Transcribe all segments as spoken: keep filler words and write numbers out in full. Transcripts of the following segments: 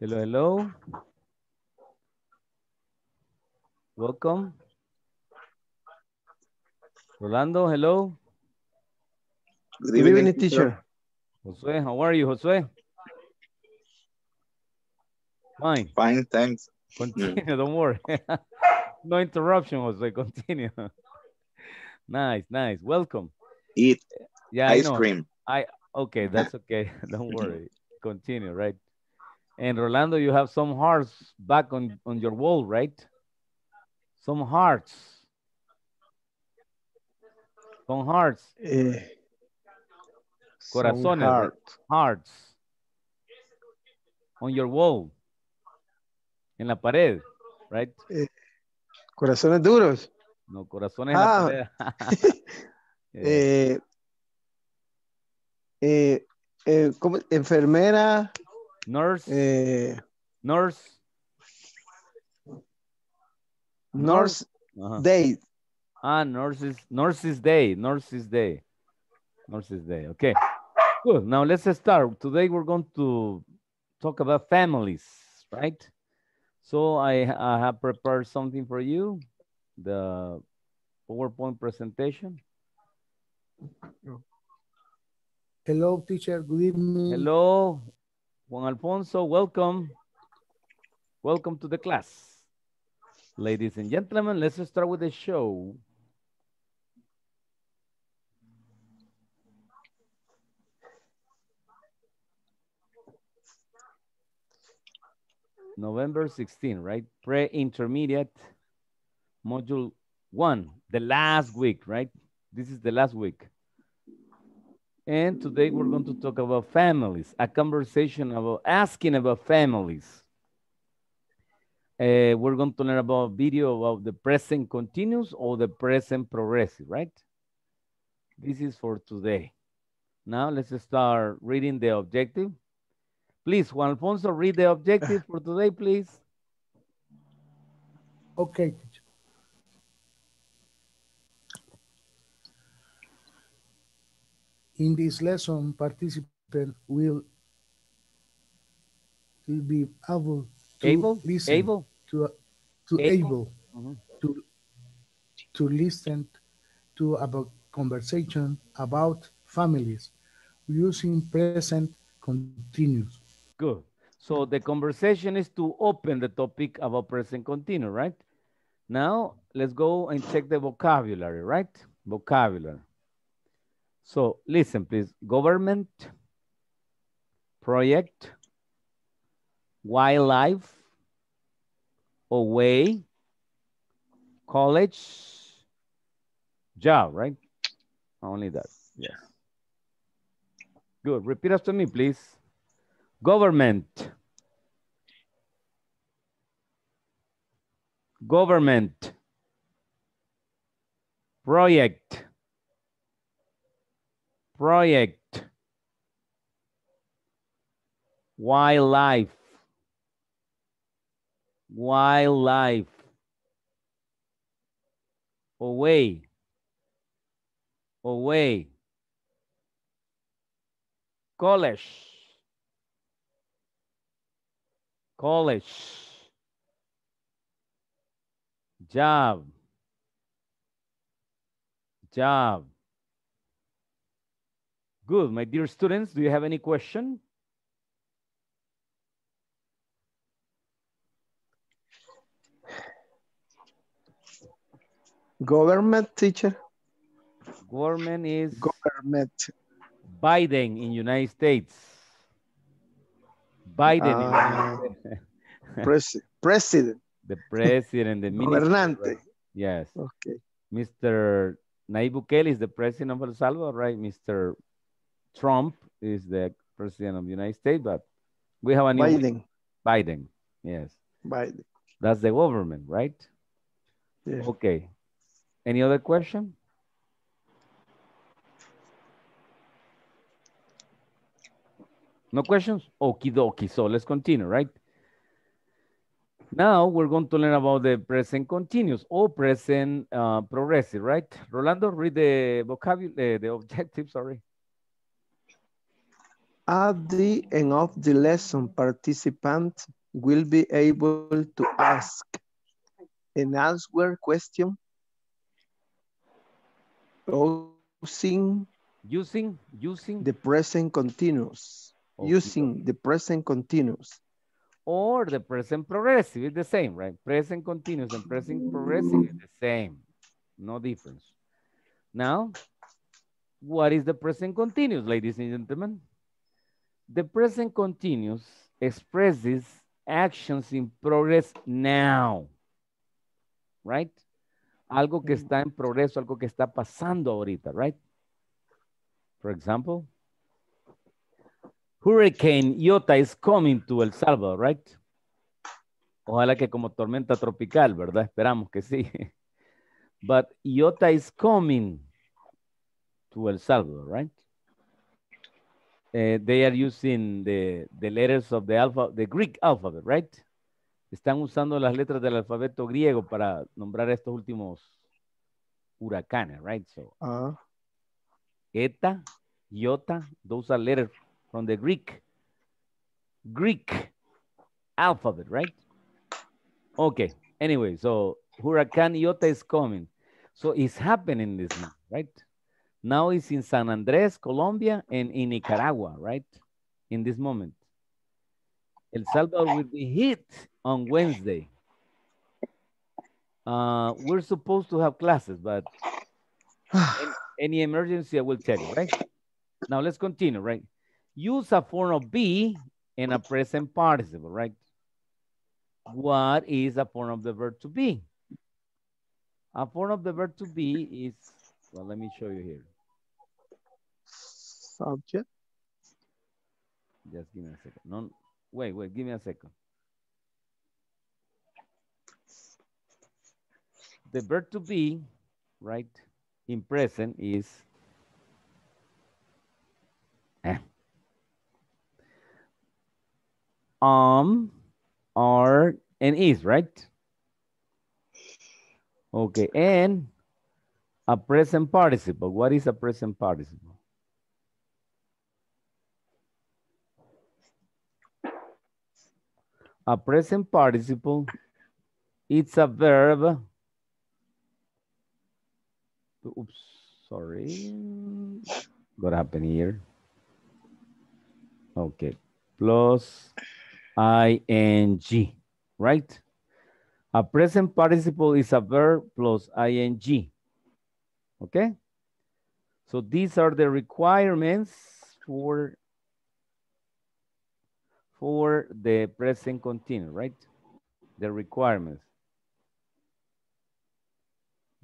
Hello, hello. Welcome. Rolando, hello. Good evening, Good evening teacher. Josue, how are you, Josue? Fine. Fine, thanks. Continue, don't worry. No interruption, Josue, continue. Nice, nice, welcome. Eat yeah, ice I know. cream. I Okay, that's okay, don't worry. Continue, right? And Rolando, you have some hearts back on, on your wall, right? Some hearts. Some hearts. Uh, Corazones, some heart. Hearts. On your wall. En la pared, right? Eh, corazones duros. No, corazones ah. en la pared. eh, eh, eh, ¿cómo? Enfermera. Nurse. Eh, nurse. Nurse. Uh-huh. Day. Ah, nurses. Nurses Day. Nurses Day. Nurses Day. Okay. Good. Now let's start. Today we're going to talk about families, right? So I, I have prepared something for you, the PowerPoint presentation. Hello, teacher. Good evening. Hello, Juan Alfonso. Welcome. Welcome to the class. Ladies and gentlemen, let's start with the show. November sixteenth, right? Pre-intermediate module one, the last week, right? This is the last week. And today we're going to talk about families, a conversation about asking about families. Uh, we're going to learn about a video about the present continuous or the present progressive, right? This is for today. Now let's start reading the objective. Please, Juan Alfonso, read the objective for today, please. Okay. In this lesson, participants will be able to able? listen able? to to able, able mm-hmm. to to listen to about conversation about families using present continuous. Good. So the conversation is to open the topic about present continuous, right? Now, let's go and check the vocabulary, right? Vocabulary. So listen, please. Government, project, wildlife, away, college, job, right? Only that. Yes. Good. Repeat after me, please. Government. Government. Project. Project. Wildlife. Wildlife. Away. Away. College. College, job, job. Good, my dear students, do you have any question? Government, teacher. Government is government. Biden in United States. Biden, uh, pres president. The president, the minister. Governante. Yes. Okay. Mister Nayib Bukele is the president of El Salvador, right? Mister Trump is the president of the United States, but we have a new Biden. Biden, yes. Biden. That's the government, right? Yeah. Okay. Any other question? No questions? Okie dokie. So let's continue, right? Now we're going to learn about the present continuous or present uh, progressive, right? Rolando, read the vocabulary, the objective, sorry. At the end of the lesson, participants will be able to ask and answer question using using using the present continuous, okay. using the present continuous or the present progressive is the same, right? Present continuous and present progressive is the same, no difference. Now, what is the present continuous, ladies and gentlemen? The present continuous expresses actions in progress now, right? Algo que está en progreso, algo que está pasando ahorita, right? For example, Hurricane Iota is coming to El Salvador, right? Ojalá que como tormenta tropical, ¿verdad? Esperamos que sí. But Iota is coming to El Salvador, right? Uh, they are using the, the letters of the alpha, the Greek alphabet, right? Están usando las letras del alfabeto griego para nombrar estos últimos huracanes, right? So, uh-huh. Eta, Iota, those are letters from the Greek, Greek alphabet, right? Okay, anyway, so Hurricane Iota is coming. So it's happening this month, right? Now it's in San Andres, Colombia, and in Nicaragua, right? In this moment. El Salvador will be hit on Wednesday. Uh, we're supposed to have classes, but any, any emergency I will tell you, right? Now let's continue, right? Use a form of be and a present participle, right? What is a form of the verb to be? A form of the verb to be is, well, let me show you here. Subject. Just give me a second. No, wait, wait, give me a second. The verb to be, right, in present is eh. um, are, and is, right? Okay, and a present participle. What is a present participle? A present participle, it's a verb. Oops, sorry. What happened here? Okay, plus ing, right? A present participle is a verb plus ing, okay? So these are the requirements for, for the present continuous, right? The requirements.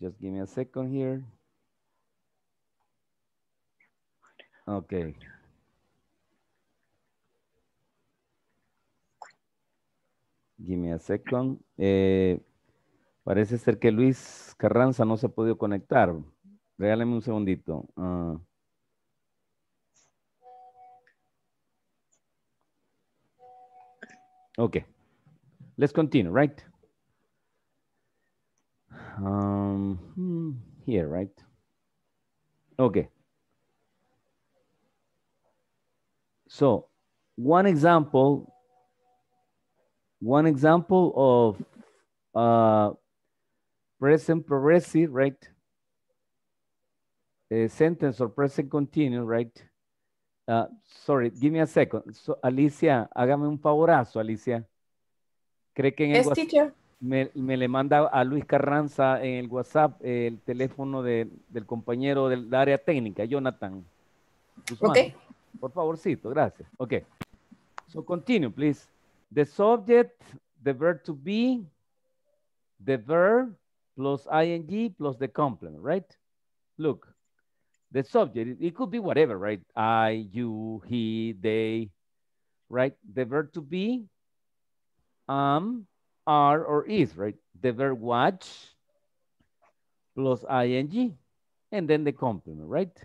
Just give me a second here. Okay. Give me a second. Eh, parece ser que Luis Carranza no se ha podido conectar. Regálame un segundito. Uh, okay. Let's continue, right? Um, here, right? Okay. So, one example, one example of uh, present progressive, right? A sentence or present continuous, right? Uh, sorry, give me a second. So, Alicia, hágame un favorazo, Alicia. ¿Cree que en el WhatsApp me, me le manda a Luis Carranza en el WhatsApp el teléfono de, del compañero del área técnica, Jonathan Guzmán? Okay. Por favorcito, gracias. Okay. So continue, please. The subject, the verb to be, the verb plus ing plus the complement, right? Look, the subject, it could be whatever, right? I, you, he, they, right? The verb to be, am, are, or is, right? The verb watch plus ing and then the complement, right?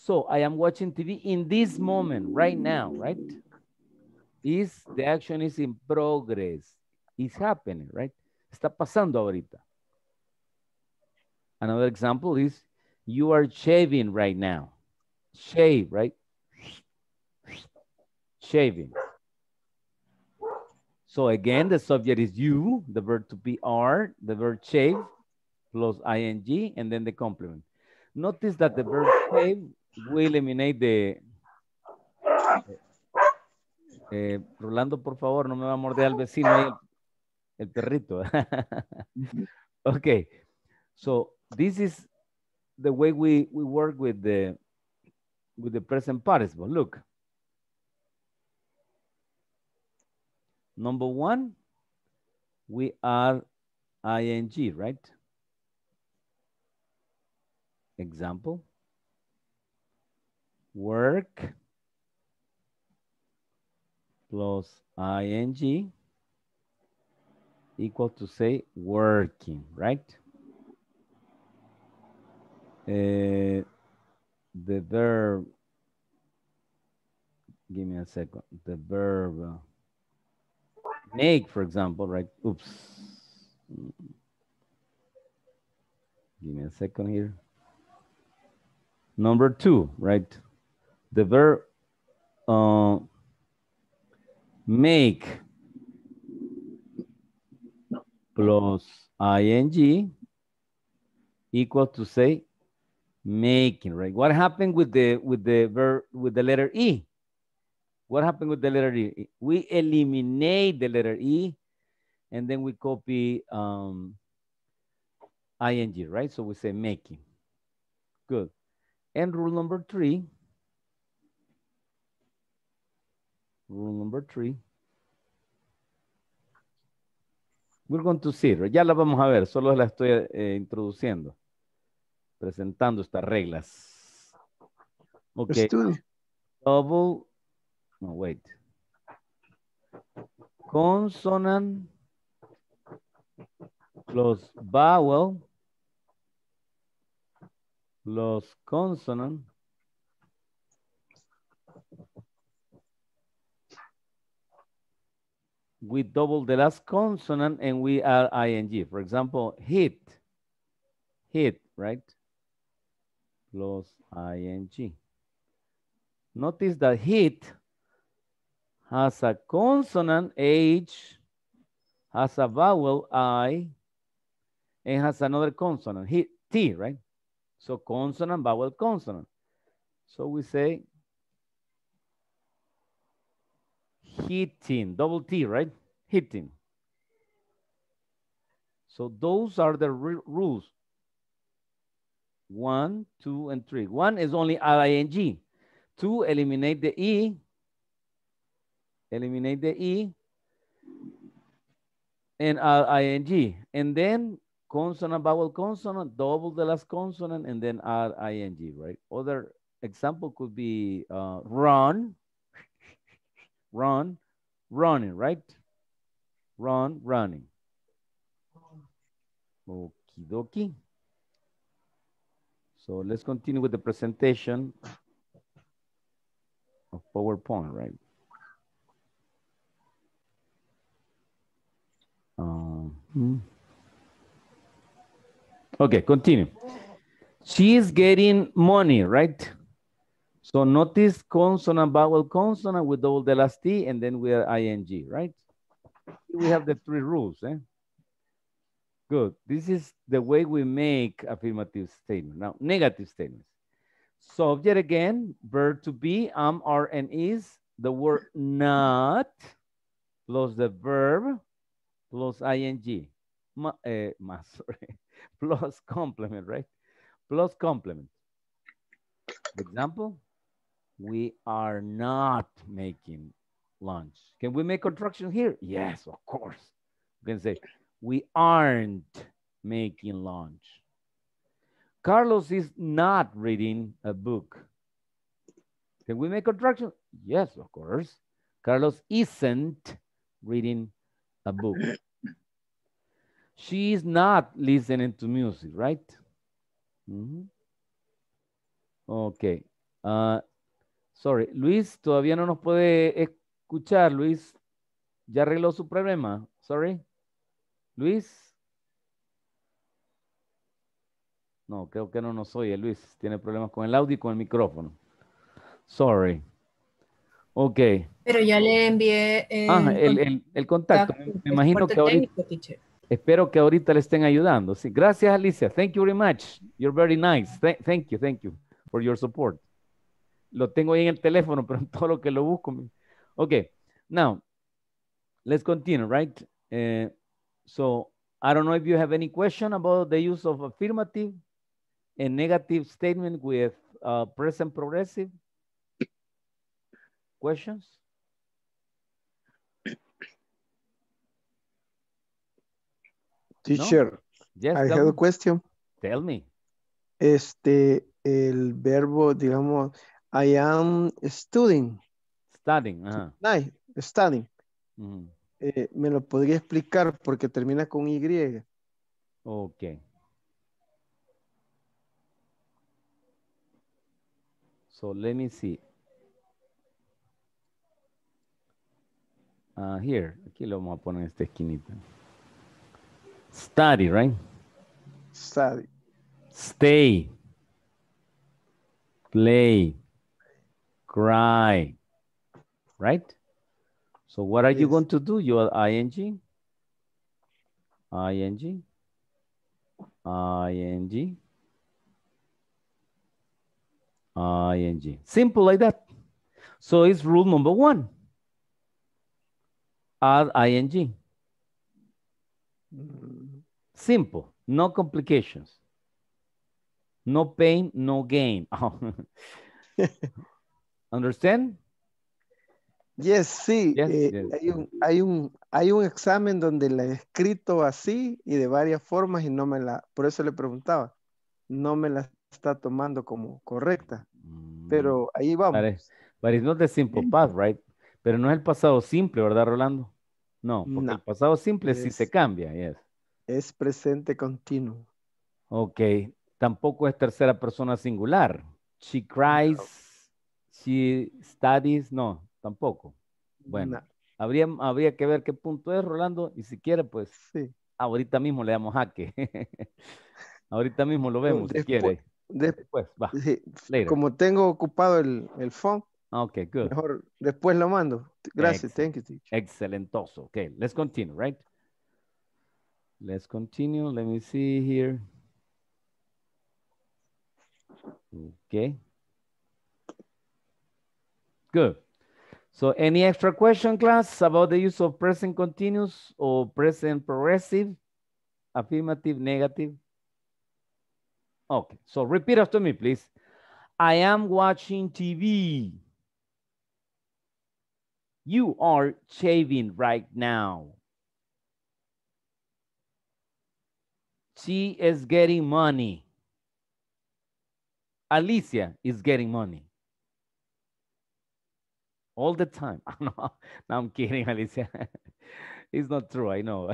So I am watching T V in this moment, right now, right? Is the action is in progress. It's happening, right? Está pasando ahorita. Another example is you are shaving right now. Shave, right? shaving. So again, the subject is you, the verb to be are, the verb shave plus ing, and then the complement. Notice that the verb shave will eliminate the... Eh, Rolando, por favor, no me va a morder al vecino ahí, el perrito. Okay, so this is the way we, we work with the, with the present participle. Look. Number one, we add ing, right? Example, work plus ing equal to say working, right? Uh, the verb, give me a second, the verb uh, make, for example, right? Oops. Give me a second here. Number two, right? The verb uh, make plus ing equal to say making, right? What happened with the with the verb with the letter E? What happened with the letter E? We eliminate the letter E and then we copy um, ing, right? So we say making. Good. And rule number three, rule number three, we're going to see, ya la vamos a ver, solo la estoy eh, introduciendo, presentando estas reglas. Okay. Double. No, wait. Consonant plus vowel plus consonant we double the last consonant and we add ing. For example, hit, hit, right? Plus ing. Notice that hit has a consonant, H, has a vowel, I, and has another consonant, hit, T, right? So consonant, vowel, consonant. So we say hitting, double T, right? Hitting. So those are the rules. One, two, and three. One is only ing. Two, eliminate the E. Eliminate the E and add ing. And then consonant, vowel, consonant, double the last consonant, and then add ing, right? Other example could be uh, run, run, running, right? Run, running. Okie dokie. So let's continue with the presentation of PowerPoint, right? Um, okay, continue. She is getting money, right? So notice consonant, vowel, consonant with double the last T and then we are ing, right? We have the three rules. Eh? Good. This is the way we make affirmative statements. Now, negative statements. Subject again, verb to be, am, are, and is. The word not plus the verb plus ing, ma, eh, ma, sorry. Plus complement, right? Plus complement. Example, we are not making lunch. Can we make contraction here? Yes, of course. You can say, we aren't making lunch. Carlos is not reading a book. Can we make contraction? Yes, of course. Carlos isn't reading a book. She is not listening to music, right? Mm-hmm. Okay. Uh, sorry, Luis todavía no nos puede escuchar, Luis. ¿Ya arregló su problema? Sorry. Luis. No, creo que no nos oye, Luis. Tiene problemas con el audio y con el micrófono. Sorry. Ok. Pero ya le envié el, ah, el, el, el contacto. contacto. Me imagino que ahorita, técnico, espero que ahorita le estén ayudando. Sí, gracias, Alicia. Thank you very much. You're very nice. Th thank you, thank you for your support. Lo tengo ahí en el teléfono, pero en todo lo que lo busco. Ok. Now, let's continue, right? Uh, so, I don't know if you have any question about the use of affirmative and negative statement with uh, present progressive. Questions? Teacher, no? Yes, I have me. a question. Tell me. Este, el verbo, digamos, I am studying. Studying, ajá. Nice, studying. Mm. Eh, me lo podría explicar porque termina con Y. Ok. So let me see. Uh, here, aquí lo vamos a poner en esta esquinita. Study, right? Study. Stay. Play. Cry. Right? So what are yes. you going to do? You are ing? Ing? Ing? Ing. Simple like that. So it's rule number one. Add ing. Simple, no complications. No pain, no gain. Understand? Yes, sí. Yes, eh, yes. Hay, un, hay, un, hay un examen donde la he escrito así y de varias formas y no me la, por eso le preguntaba, no me la está tomando como correcta. Mm. Pero ahí vamos. But it's, but it's not the simple path, right? Pero no es el pasado simple, ¿verdad, Rolando? No, porque no. el pasado simple es, sí se cambia. Yes. Es presente continuo. Ok. Tampoco es tercera persona singular. She cries, no. she studies. No, tampoco. Bueno, no. habría, habría que ver qué punto es, Rolando. Y si quiere, pues, sí. ahorita mismo le damos jaque. Ahorita mismo lo vemos, después, si quiere. Después, va. Sí. Como tengo ocupado el, el phone. Okay, good. Mejor después lo mando. Gracias. Excellent. Thank you, teacher. Excelentoso. Okay, let's continue, right? Let's continue. Let me see here. Okay. Good. So any extra question, class, about the use of present continuous or present progressive, affirmative, negative? Okay, so repeat after me, please. I am watching T V. You are shaving right now. She is getting money. Alicia is getting money. All the time. No, I'm kidding, Alicia. It's not true, I know.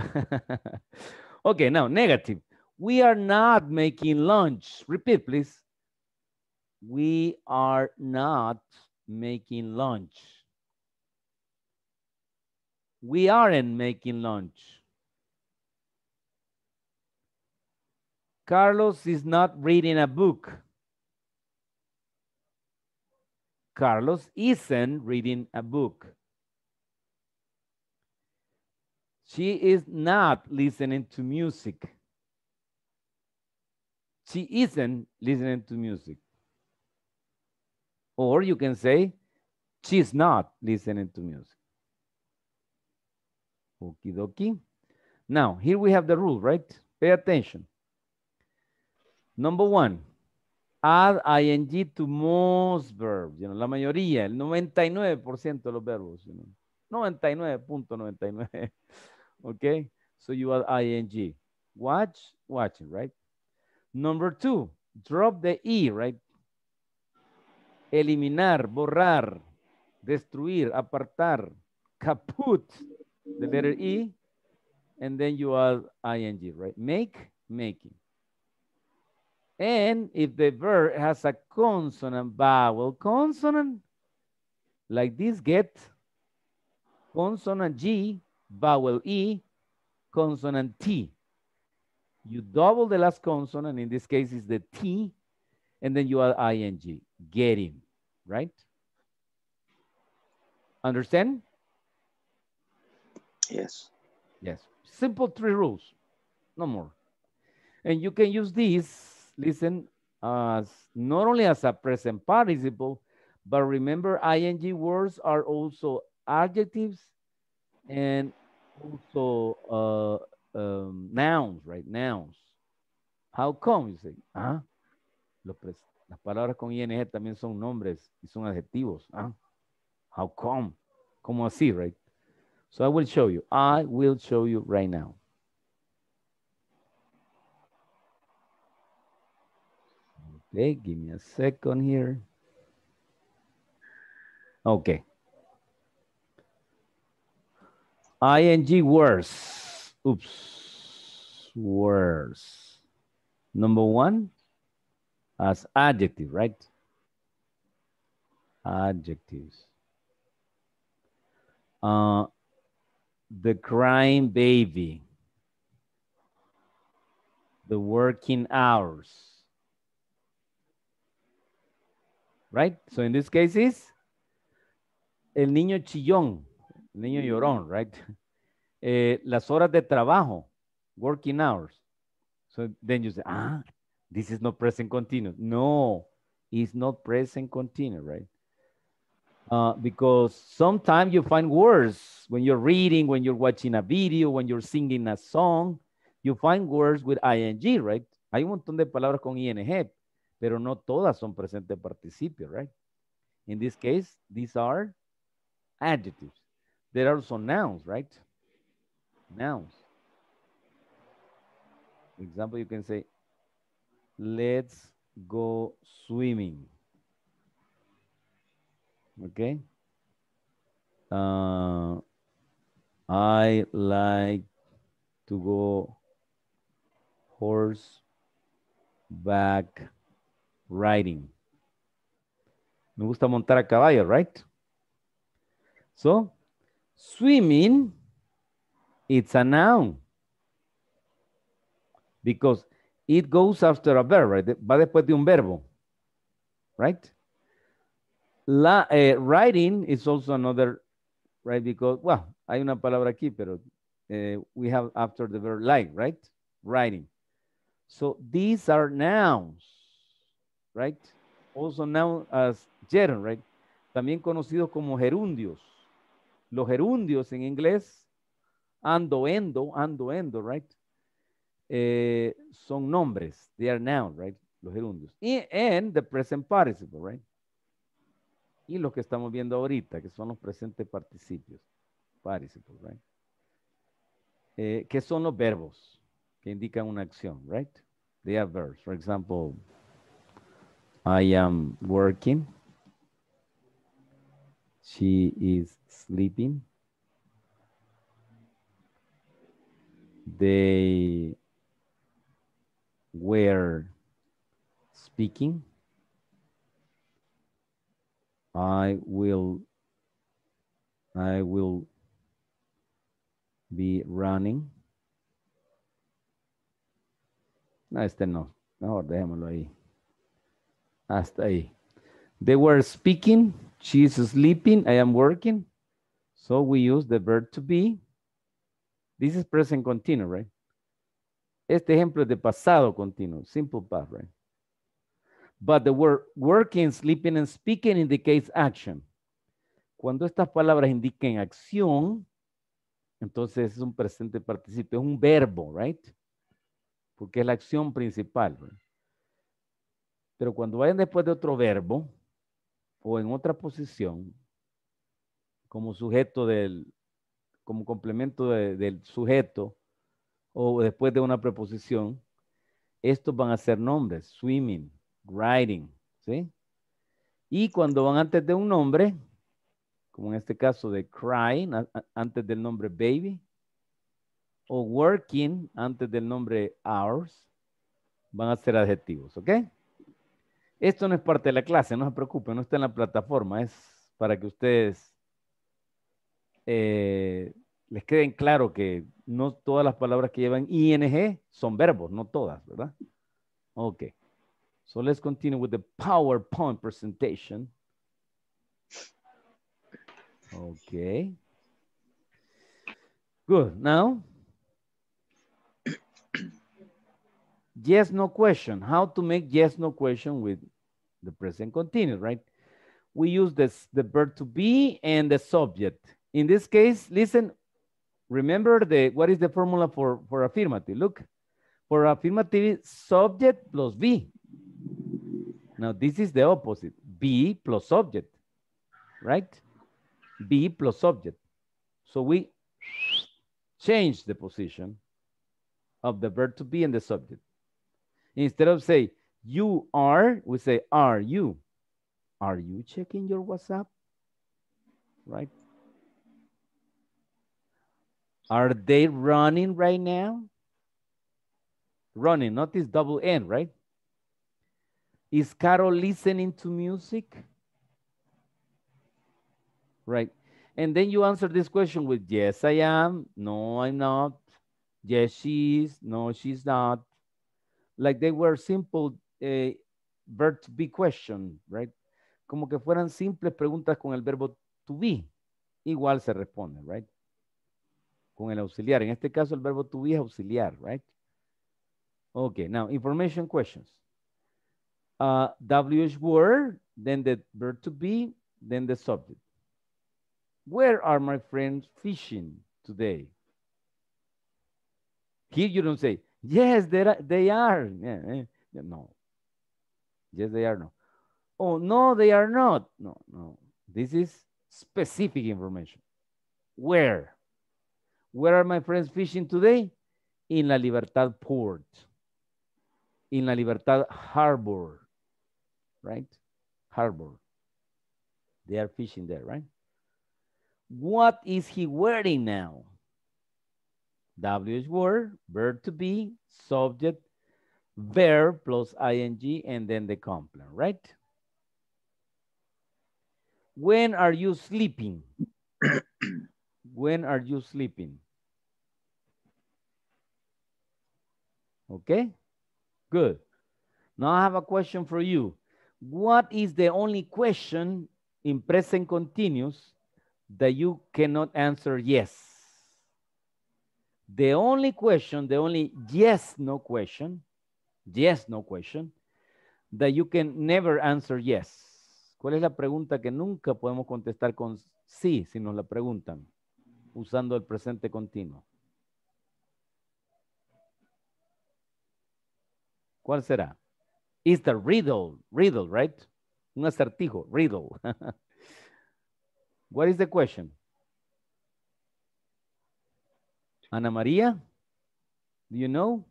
Okay, now negative. We are not making lunch. Repeat, please. We are not making lunch. We aren't making lunch. Carlos is not reading a book. Carlos isn't reading a book. She is not listening to music. She isn't listening to music. Or you can say, she's not listening to music. Okie dokie. Now, here we have the rule, right? Pay attention. Number one, add ing to most verbs. You know, la mayoría, el ninety-nine percent de los verbos. You know, ninety-nine point nine nine. Okay? So you add ing. Watch, watching, right? Number two, drop the E, right? Eliminar, borrar, destruir, apartar, kaput, the letter E, and then you add ing, right? Make, making. And if the verb has a consonant, vowel, consonant, like this, get, consonant G, vowel E, consonant T. You double the last consonant, in this case is the T, and then you add ing, getting, right? Understand? Yes. Yes. Simple three rules, no more. And you can use these, listen, as not only as a present participle, but remember ing words are also adjectives and also uh, um, nouns, right? Nouns. How come, you say? Ah, las palabras con ing también son nombres y son adjetivos. Ah, how come? Como así, right? So I will show you. I will show you right now. Okay, give me a second here. Okay. I N G words. Oops. Words. Number one, as adjective, right? Adjectives. Uh, the crying baby. The working hours. Right? So in this case is el niño chillón, el niño llorón, right? Eh, las horas de trabajo, working hours. So then you say, ah, this is not present continuous. No, it's not present continuous, right? Uh, because sometimes you find words when you're reading, when you're watching a video, when you're singing a song, you find words with ing, right? Hay un montón de palabras con ing, pero no todas son presente participio, right? In this case, these are adjectives. There are also nouns, right? Nouns. For example, you can say, let's go swimming. Okay. Uh, I like to go horseback riding. Me gusta montar a caballo, right? So, swimming, it's a noun. Because it goes after a verb, right? Va después de un verbo, right? La, eh, writing is also another, right? Because, well, hay una palabra aquí, pero eh, we have after the verb like, right? Writing. So these are nouns, right? Also known as gerund, right? También conocidos como gerundios. Los gerundios en inglés, ando, endo, ando, endo, right? Eh, son nombres. They are nouns, right? Los gerundios. Y, and the present participle, right? Y los que estamos viendo ahorita, que son los presentes participios, participles, right? Eh, que son los verbos que indican una acción, right? They are verbs. For example, I am working. She is sleeping. They were speaking. I will, I will be running. No, este no. Mejor dejémoslo ahí. Hasta ahí. They were speaking. She is sleeping. I am working. So we use the verb to be. This is present continuous, right? Este ejemplo es de pasado continuo. Simple past, right? But the word working, sleeping, and speaking indicates action. Cuando estas palabras indiquen acción, entonces es un presente participio, es un verbo, right? Porque es la acción principal, right? Pero cuando vayan después de otro verbo o en otra posición, como sujeto del, como complemento de, del sujeto o después de una preposición, estos van a ser nombres, swimming, writing, ¿sí? Y cuando van antes de un nombre, como en este caso de crying, a, a, antes del nombre baby, o working, antes del nombre hours, van a ser adjetivos, ¿ok? Esto no es parte de la clase, no se preocupen, no está en la plataforma, es para que ustedes eh, les queden claro que no todas las palabras que llevan ing son verbos, no todas, ¿verdad? Ok. So let's continue with the PowerPoint presentation. Okay. Good. Now, yes, no question. How to make yes, no question with the present continuous, right? We use this, the verb to be and the subject. In this case, listen, remember the what is the formula for, for affirmative? Look, for affirmative, subject plus be. Now, this is the opposite, be plus subject, right? Be plus subject. So we change the position of the verb to be and the subject. Instead of say, you are, we say, are you? Are you checking your WhatsApp? Right? Are they running right now? Running, notice double N, right? Is Carol listening to music? Right. And then you answer this question with, yes, I am. No, I'm not. Yes, she is. No, she's not. Like they were simple uh, verb to be question, right? Como que fueran simples preguntas con el verbo to be. Igual se responde, right? Con el auxiliar. En este caso, el verbo to be es auxiliar, right? Okay, now information questions. Uh, W H word, then the verb to be, then the subject. Where are my friends fishing today? Here you don't say, yes, they are. Yeah, yeah. No. Yes, they are. No. Oh, no, they are not. No, no. This is specific information. Where? Where are my friends fishing today? In La Libertad Port. In La Libertad Harbor. Right? Harbor. They are fishing there, right? What is he wearing now? W H word, verb to be, subject, verb plus ing, and then the complement, right? When are you sleeping? When are you sleeping? Okay, good. Now I have a question for you. What is the only question in present continuous that you cannot answer yes? The only question, the only yes, no question, yes, no question, that you can never answer yes. ¿Cuál es la pregunta que nunca podemos contestar con sí si nos la preguntan usando el presente continuo? ¿Cuál será? It's the riddle, riddle, right? Un acertijo, riddle. What is the question? Ana Maria, do you know?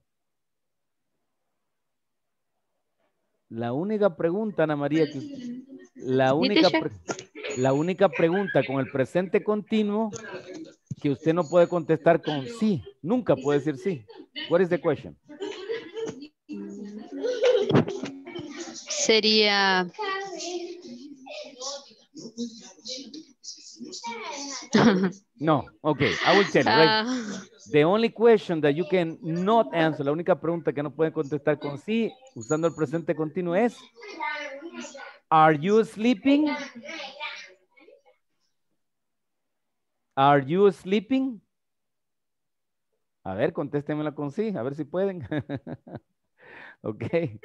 La única pregunta, Ana María, que, la, única pre, la única pregunta con el presente continuo que usted no puede contestar con sí. Nunca puede decir sí. What is the question? Sería... No, okay, I will tell you, right? Uh, the only question that you can not answer, la única pregunta que no pueden contestar con sí, usando el presente continuo es, are you sleeping? Are you sleeping? A ver, contéstemela con sí, a ver si pueden. Okay,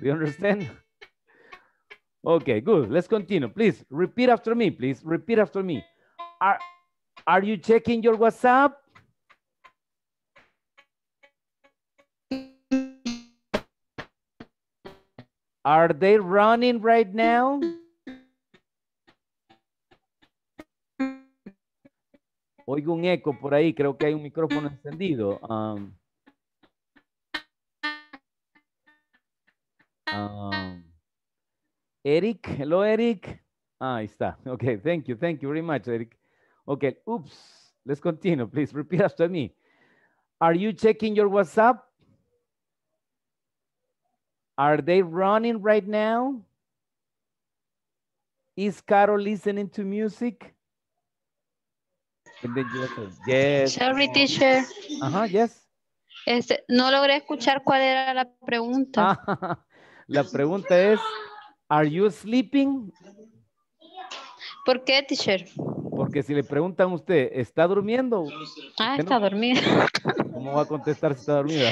do you understand? Okay, good, let's continue. Please, repeat after me, please, repeat after me. Are, are you checking your WhatsApp? Are they running right now? Oigo un eco por ahí, creo que hay un micrófono encendido. Um, um, Eric, hello Eric. Ah, ahí está. Okay, thank you, thank you very much, Eric. Okay, oops, let's continue. Please repeat after me. Are you checking your WhatsApp? Are they running right now? Is Carol listening to music? And then you answer, yes. Sorry, teacher. Ajá, uh-huh, yes. Este, no logré escuchar cuál era la pregunta. Ah, la pregunta es, are you sleeping? ¿Por qué, teacher? porque si le preguntan a usted, ¿está durmiendo? Ah, está no? dormida. ¿Cómo va a contestar si está dormida?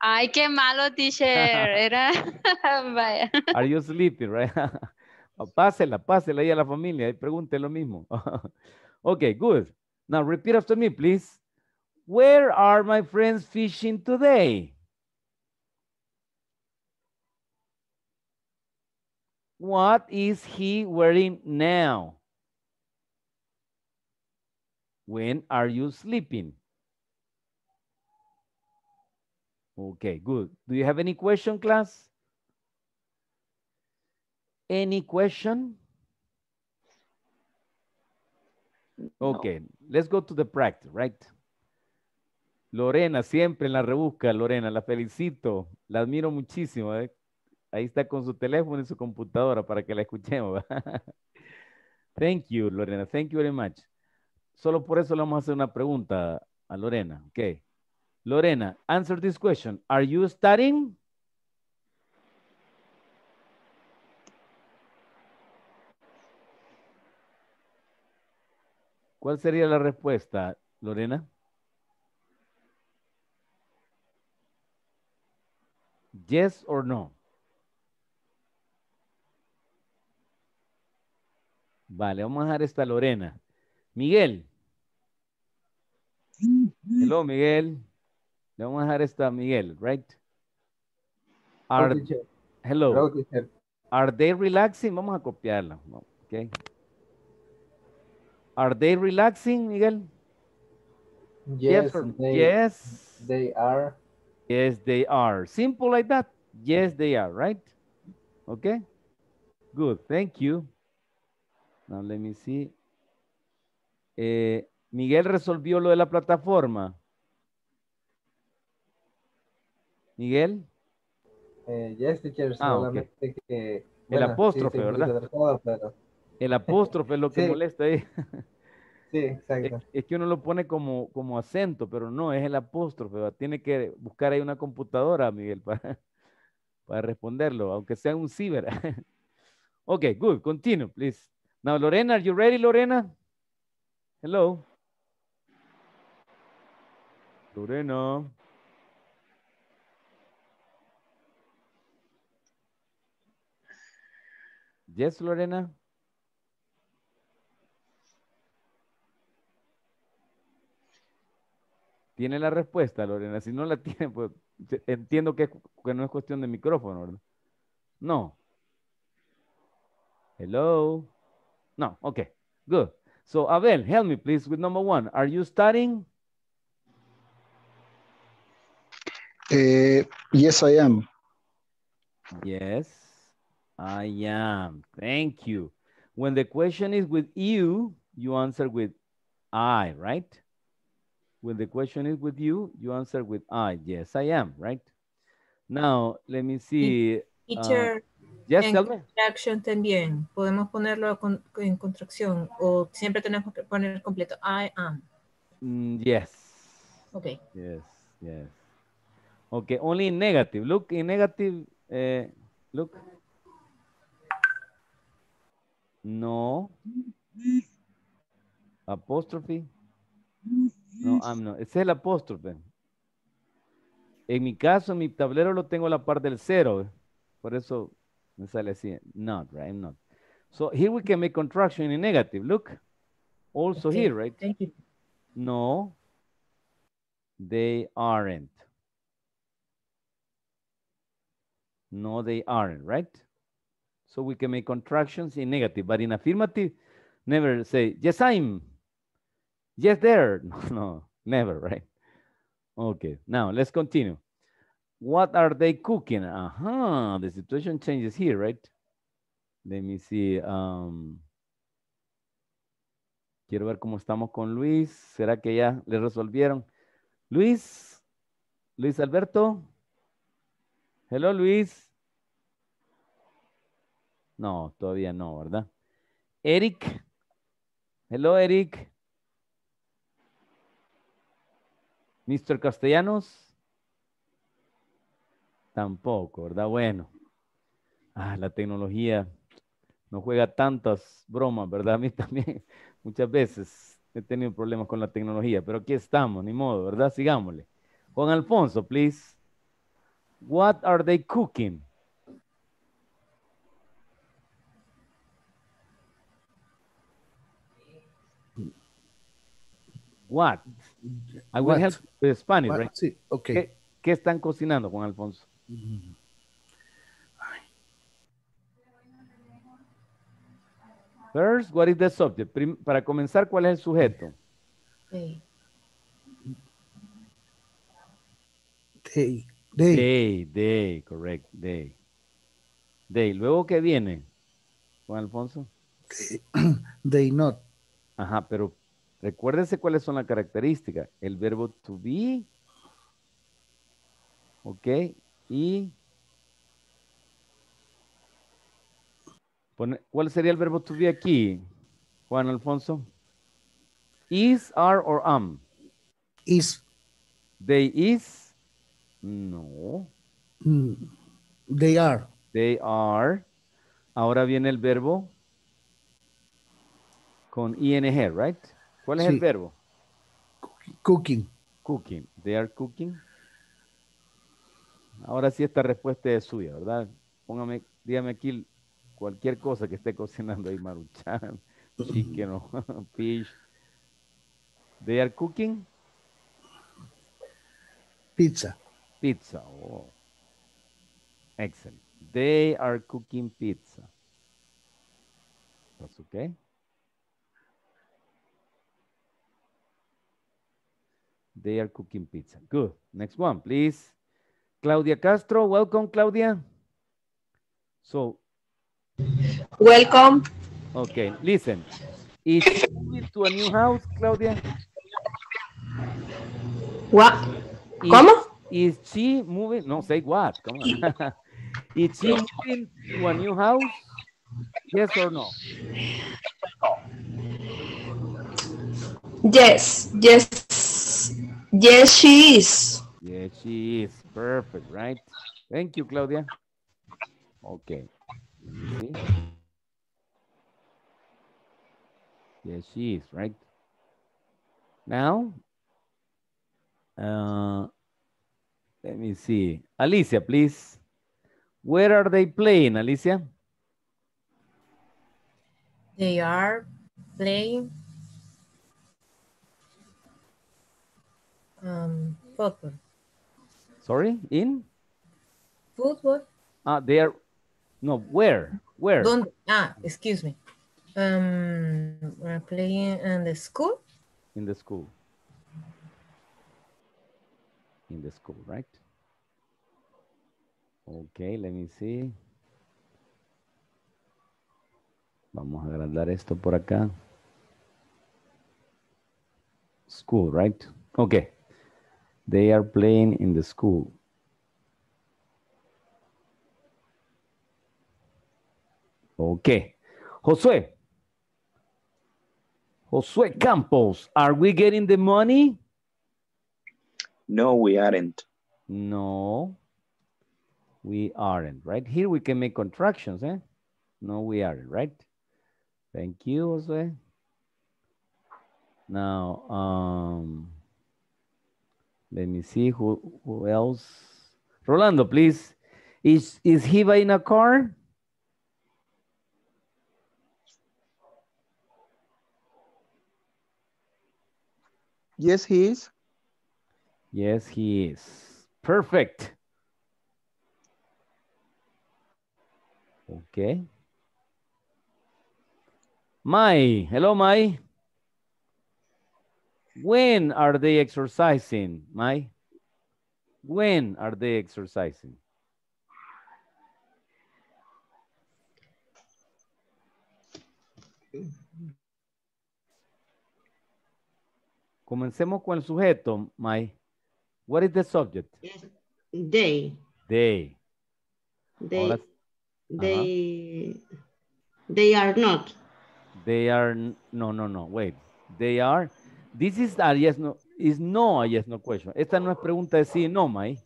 Ay, qué malo, teacher. Era... Vaya. Are you sleepy, right? Pásela, pásela ahí a la familia y pregunte lo mismo. Ok, good. Now repeat after me, please. Where are my friends fishing today? What is he wearing now? When are you sleeping? Okay, good. Do you have any question, class? Any question? Okay, no. Let's go to the practice, right? Lorena, siempre en la rebusca, Lorena, la felicito, la admiro muchísimo, ¿eh? Ahí está con su teléfono y su computadora para que la escuchemos. Thank you, Lorena. Thank you very much. Solo por eso le vamos a hacer una pregunta a Lorena. Okay. Lorena, answer this question. Are you studying? ¿Cuál sería la respuesta, Lorena? Yes or no? Vale, vamos a dejar esta Lorena. Miguel. Hello, Miguel. Le vamos a dejar esta Miguel, right? Are, hello. Are they relaxing? Vamos a copiarla. Okay. Are they relaxing, Miguel? Yes, yes, or, they, yes. They are. Yes, they are. Simple like that. Yes, they are, right? Okay. Good. Thank you. Now, let me see. Eh, Miguel resolvió lo de la plataforma. Miguel. Eh, yes, teacher. Ah, solamente okay. que, bueno, el apóstrofe, sí, ¿verdad? Todo, pero... El apóstrofe es lo que sí. molesta ahí. Sí, exacto. Es, es que uno lo pone como, como acento, pero no, es el apóstrofe. ¿Verdad? Tiene que buscar ahí una computadora, Miguel, para, para responderlo, aunque sea un ciber. Ok, good. Continue, please. Now, Lorena, are you ready, Lorena? Hello. Lorena. Yes, Lorena. Tiene la respuesta, Lorena. Si no la tiene, pues entiendo que, que no es cuestión de micrófono, ¿verdad? No. Hello. No, okay, good. So, Abel, help me, please, with number one. Are you studying? Uh, yes, I am. Yes, I am. Thank you. When the question is with you, you answer with I, right? When the question is with you, you answer with I. Yes, I am, right? Now, let me see. Teacher. Yes, en contracción también. Podemos ponerlo con, en contracción o siempre tenemos que poner completo. I am. Mm, yes. Okay. Yes, yes. Okay, only in negative. Look, in negative, eh, look. No. Apóstrofe. No, I'm not. Ese es el apóstrofe. En mi caso, mi tablero lo tengo a la par del cero. Por eso... Me sale así, not, right, not. So here we can make contraction in negative, look. Also okay. here, right? Thank you. No, they aren't. No, they aren't, right? So we can make contractions in negative, but in affirmative, never say, yes, I'm, yes, there. No, no, never, right? Okay, now let's continue. What are they cooking? Uh-huh. The situation changes here, right? Let me see. Um, quiero ver cómo estamos con Luis. ¿Será que ya le resolvieron? Luis. Luis Alberto. Hello, Luis. No, todavía no, ¿verdad? Eric. Hello, Eric. mister Castellanos. Tampoco, ¿verdad? Bueno. Ah, la tecnología nos juega tantas bromas, ¿verdad? A mí también. Muchas veces he tenido problemas con la tecnología, pero aquí estamos, ni modo, ¿verdad? Sigámosle. Juan Alfonso, please. What are they cooking? What? I will What? help with Spanish, What? right? Sí, okay. ¿Qué, ¿Qué están cocinando, Juan Alfonso? Mm-hmm. First, what is the subject? Prim para comenzar, ¿cuál es el sujeto? They. They. They. They, they, correct, they. They. Luego, ¿qué viene, Juan Alfonso? They, they not. Ajá, pero recuérdense cuáles son las características. El verbo to be. Ok. Y ¿cuál sería el verbo to be aquí, Juan Alfonso? Is, are, or am. Is. They is. No. Mm. They are. They are. Ahora viene el verbo con ing, right? ¿Cuál es sí. el verbo? Cooking. Cooking. They are cooking. Ahora sí esta respuesta es suya, ¿verdad? Póngame, dígame aquí cualquier cosa que esté cocinando ahí, Maruchan, chicken, fish. They are cooking. Pizza. Pizza. Oh. Excellent. They are cooking pizza. That's okay. They are cooking pizza. Good. Next one, please. Claudia Castro. Welcome, Claudia. So. Welcome. Okay, listen. Is she moving to a new house, Claudia? What? Is, ¿Cómo? Is she moving? No, say what. Come on. Is she moving to a new house? Yes or no? Yes, yes. Yes, she is. Yes, she is. Perfect, right? Thank you, Claudia. Okay. See? Yes, she is, right? Now, uh, let me see. Alicia, please. Where are they playing, Alicia? They are playing um, football. Sorry, in? Football. Ah, they are... No, where? Where? Don't, ah, excuse me. Um, we're playing in the school? In the school. In the school, right? Okay, let me see. Vamos a agrandar esto por acá. School, right? Okay. They are playing in the school. Okay. Josué. Josué Campos, are we getting the money? No, we aren't. No, we aren't, right? Here we can make contractions, eh? No, we aren't, right? Thank you, Josué. Now, um, let me see who, who else. Rolando, please. Is, is he buying a car? Yes, he is. Yes, he is. Perfect. Okay. Mai, hello, Mai. When are they exercising, Mai? When are they exercising? Comencemos con el sujeto, May. What is the subject? They. They. They. Ahora, they, uh-huh. they are not. They are, no, no, no, wait. They are, this is a yes, no, is no a yes, no question. Esta no es pregunta de sí y no, May.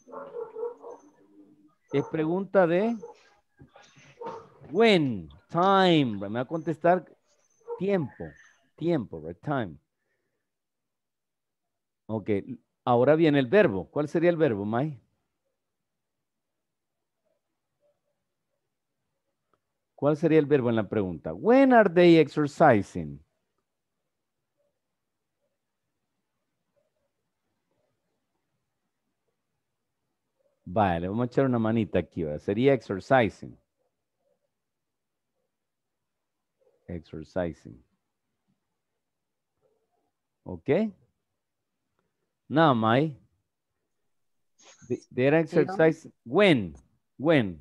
Es pregunta de when, time. Me va a contestar tiempo. tiempo, right time. Ok, ahora viene el verbo. ¿Cuál sería el verbo, May? ¿Cuál sería el verbo en la pregunta? When are they exercising? Vale, vamos a echar una manita aquí, ¿verdad? Sería exercising. Exercising. Ok. Now, May. They're exercising. When? When?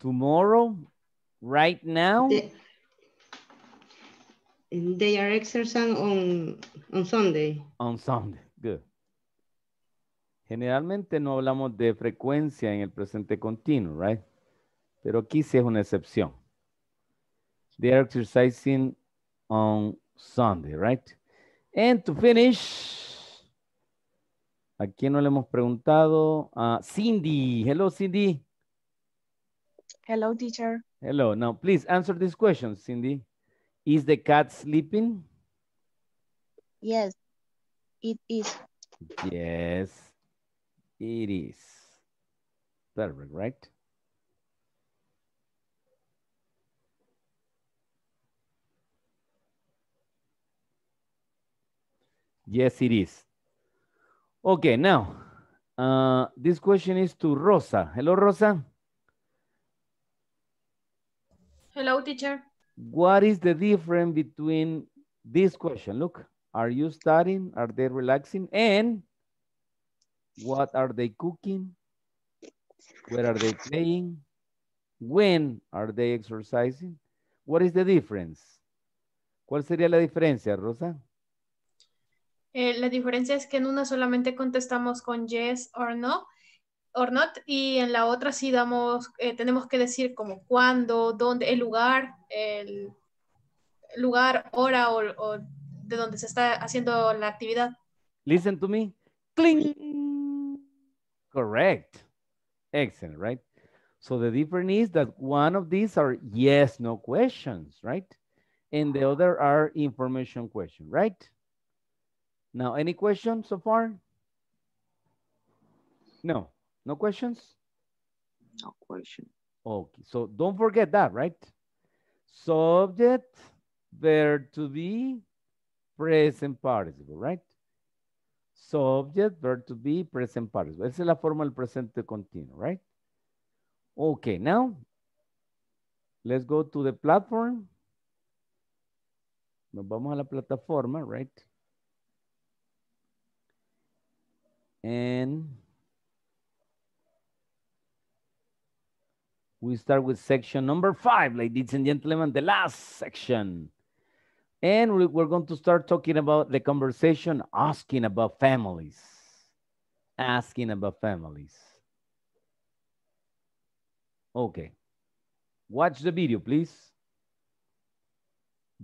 Tomorrow? Right now? They, they are exercising on, on Sunday. On Sunday, good. Generalmente no hablamos de frecuencia en el presente continuo, right? Pero aquí sí es una excepción. They are exercising on Sunday, right? And to finish, ¿a quién no le hemos preguntado? A uh, Cindy. Hello, Cindy. Hello, teacher. Hello. Now, please answer this question, Cindy. Is the cat sleeping? Yes, it is. Yes, it is. Perfect, right? Yes, it is. Okay, now, uh, this question is to Rosa. Hello, Rosa. Hello, teacher. What is the difference between this question? Look, are you studying? Are they relaxing? And what are they cooking? Where are they playing? When are they exercising? What is the difference? ¿Cuál sería la diferencia, Rosa? Eh, la diferencia es que en una solamente contestamos con yes or no. Or not, y en la otra sí damos, eh, tenemos que decir como cuándo, dónde, el lugar, el lugar, hora o, o de donde se está haciendo la actividad. Listen to me. Cling. Correct. Excellent, right? So the difference is that one of these are yes, no questions, right? And the other are information questions, right? Now, any questions so far? No. No questions? No question. Okay, so don't forget that, right? Subject, verb to be, present participle, right? Subject, verb to be, present participle. Esa es la forma del presente continuo, right? Okay, now, let's go to the platform. Nos vamos a la plataforma, right? And... we start with section number five, ladies and gentlemen, the last section. And we're going to start talking about the conversation, asking about families. Asking about families. Okay. Watch the video, please.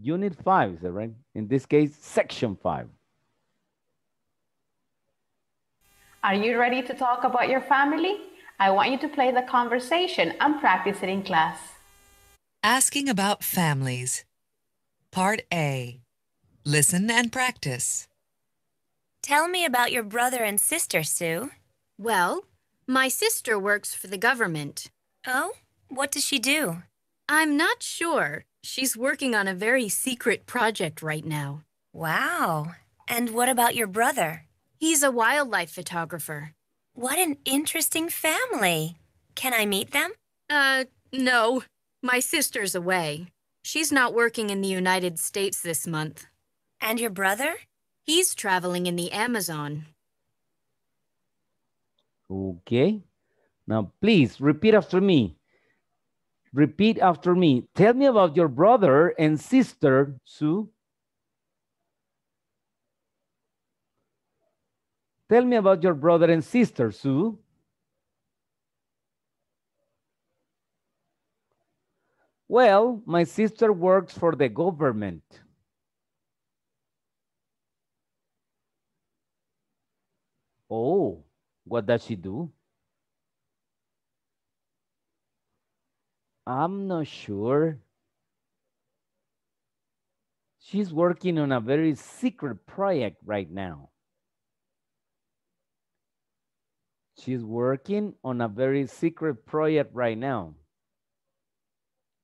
Unit five, is that right? In this case, section five. Are you ready to talk about your family? I want you to play the conversation and practice it in class. Asking about families. Part A. Listen and practice. Tell me about your brother and sister, Sue. Well, my sister works for the government. Oh? What does she do? I'm not sure. She's working on a very secret project right now. Wow. And what about your brother? He's a wildlife photographer. What an interesting family. Can I meet them? Uh, no. My sister's away. She's not working in the United States this month. And your brother? He's traveling in the Amazon. Okay. Now, please, repeat after me. Repeat after me. Tell me about your brother and sister, Sue. Tell me about your brother and sister, Sue. Well, my sister works for the government. Oh, what does she do? I'm not sure. She's working on a very secret project right now. She's working on a very secret project right now.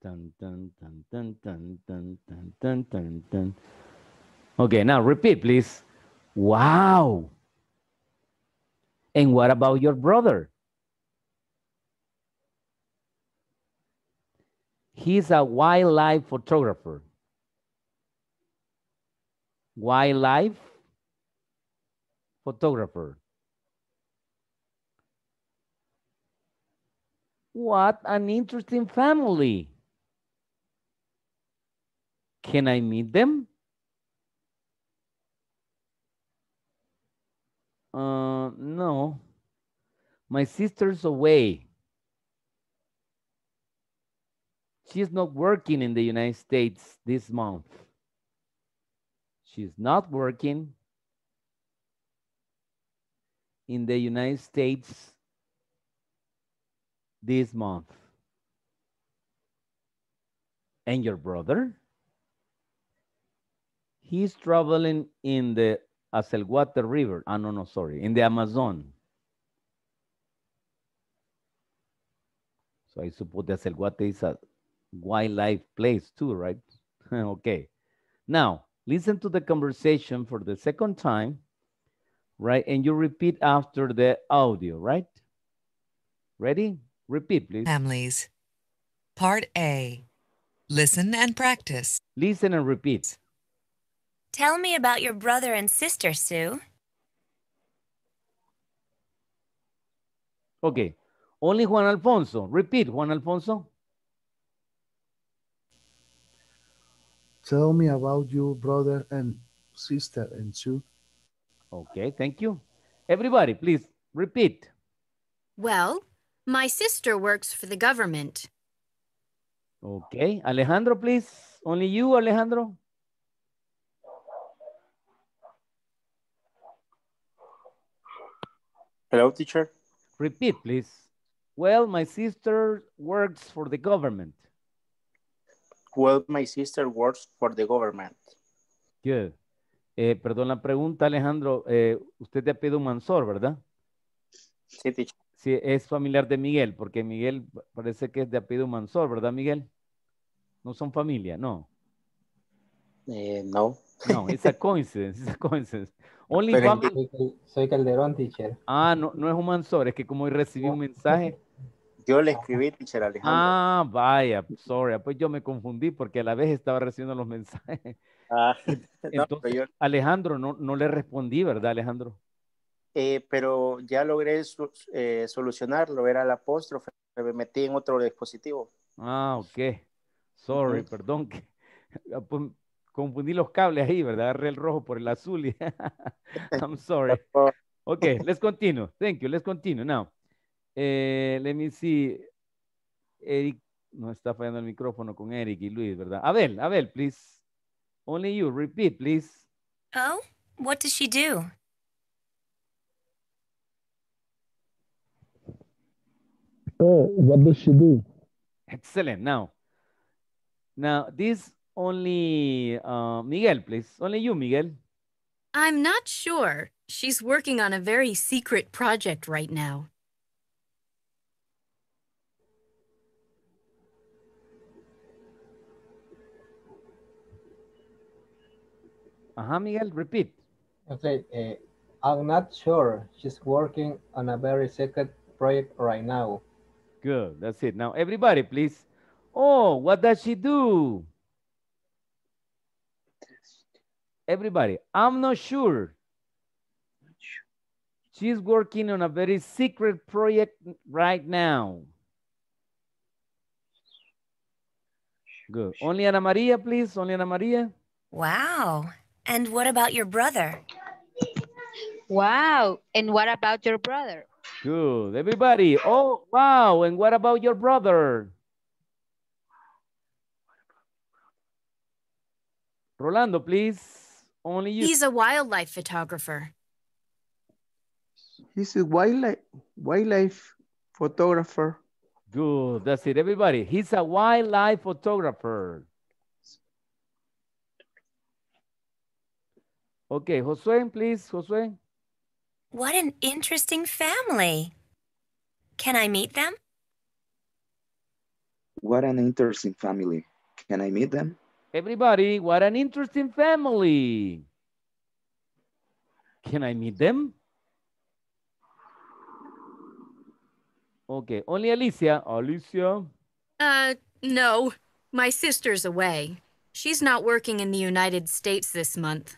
Dun, dun, dun, dun, dun, dun, dun, dun, dun. Okay, now repeat, please. Wow. And what about your brother? He's a wildlife photographer. Wildlife photographer. What an interesting family. Can I meet them? Uh, no, my sister's away. She's not working in the United States this month. She's not working in the United States this month. And your brother? He's traveling in the Asalguata River. Ah, no, no, sorry. In the Amazon. So I suppose the Asalguata is a wildlife place too, right? Okay. Now, listen to the conversation for the second time, right? And you repeat after the audio, right? Ready? Repeat, please. Families. Part A. Listen and practice. Listen and repeat. Tell me about your brother and sister, Sue. Okay. Only Juan Alfonso. Repeat, Juan Alfonso. Tell me about your brother and sister and Sue. Okay, thank you. Everybody, please repeat. Well, my sister works for the government. Okay, Alejandro, please. Only you, Alejandro. Hello, teacher. Repeat, please. Well, my sister works for the government. Well, my sister works for the government. Good. Eh, perdón la pregunta, Alejandro. Eh, usted te ha pedido Mansor, ¿verdad? Sí, teacher. Sí, es familiar de Miguel, porque Miguel parece que es de apellido Mansor, ¿verdad, Miguel? No son familia, no. Eh, no. No, it's a coincidence, it's a coincidence. Only family... soy, soy Calderón, teacher. Ah, no, no es un Mansor, es que como hoy recibí un mensaje... Yo le escribí, teacher, Alejandro. Ah, vaya, sorry, pues yo me confundí porque a la vez estaba recibiendo los mensajes. Ah, entonces, no, yo... Alejandro, no, no le respondí, ¿verdad, Alejandro? Eh, pero ya logré eh, solucionarlo, era el apóstrofe, me metí en otro dispositivo. Ah, ok. Sorry, uh-huh. Perdón. Que, pues, confundí los cables ahí, ¿verdad? Agarré el rojo por el azul. Y I'm sorry. Ok, let's continue. Thank you, let's continue now. Eh, let me see. Eric, no está fallando el micrófono con Eric y Luis, ¿verdad? Abel, Abel, please. Only you, repeat, please. Oh, what does she do? Oh, what does she do? Excellent. Now, now this only uh, Miguel, please. Only you, Miguel. I'm not sure. She's working on a very secret project right now. Uh-huh, Miguel, repeat. Okay, uh, I'm not sure. She's working on a very secret project right now. Good, that's it. Now, everybody, please. Oh, what does she do? Everybody, I'm not sure. She's working on a very secret project right now. Good. Only Ana Maria, please. Only Ana Maria. Wow. And what about your brother? Wow. And what about your brother? Good, everybody. Oh, wow. And what about your brother? Rolando, please. Only you. He's a wildlife photographer. He's a wildlife, wildlife photographer. Good, that's it, everybody. He's a wildlife photographer. Okay, Josue, please, Josue. What an interesting family. Can I meet them? What an interesting family. Can I meet them? Everybody, what an interesting family. Can I meet them? Okay, only Alicia. Alicia? Uh, no. My sister's away. She's not working in the United States this month.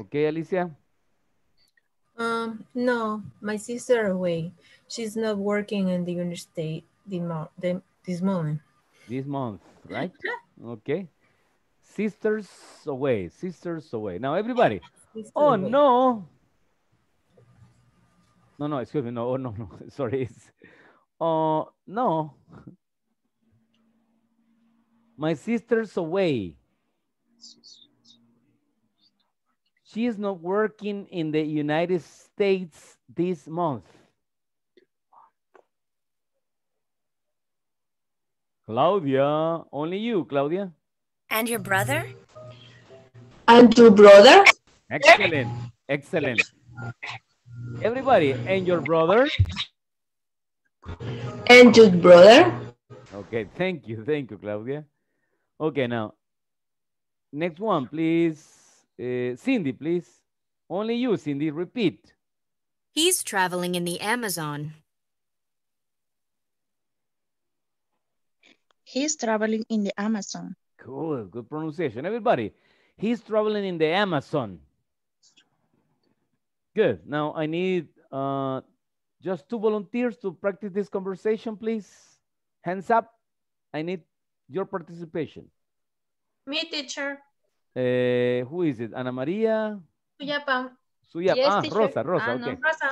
Okay, Alicia? Um, no. My sister's away. She's not working in the United States this month. This month, right? Okay. Sisters away. Sisters away. Now, everybody. Sister oh, away. no. No, no, excuse me. No, oh, no, no. Sorry. It's, uh, no. My sister's away. She is not working in the United States this month. Claudia, only you, Claudia. And your brother? And your brother? Excellent, excellent. Everybody, and your brother? And your brother? Okay, thank you, thank you, Claudia. Okay, now, next one, please. Uh, Cindy, please. Only you, Cindy, repeat. He's traveling in the Amazon. He's traveling in the Amazon. Cool, good pronunciation. Everybody, he's traveling in the Amazon. Good. Now I need uh, just two volunteers to practice this conversation, please. Hands up. I need your participation. Me, teacher. Uh, who is it? Ana Maria? Suyapa. Suyapa. Yes, ah, teacher. Rosa, Rosa, ah, okay. No, Rosa.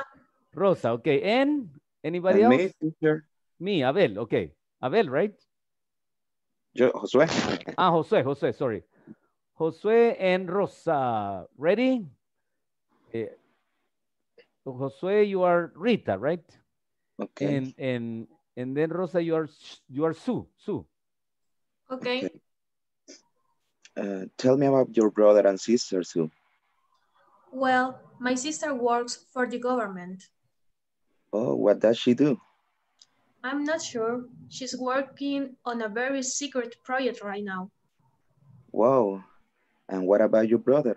Rosa, okay. And anybody and else? Me, teacher. Me, Abel, okay. Abel, right? Yo, Josue. Ah, Josue, Josue, sorry. Josue and Rosa. Ready? Uh, Josue, you are Rita, right? Okay. And and and then Rosa, you are you are Sue. Sue. Okay. okay. Uh, tell me about your brother and sister, Sue. Well, my sister works for the government. Oh, what does she do? I'm not sure. She's working on a very secret project right now. Wow. And what about your brother?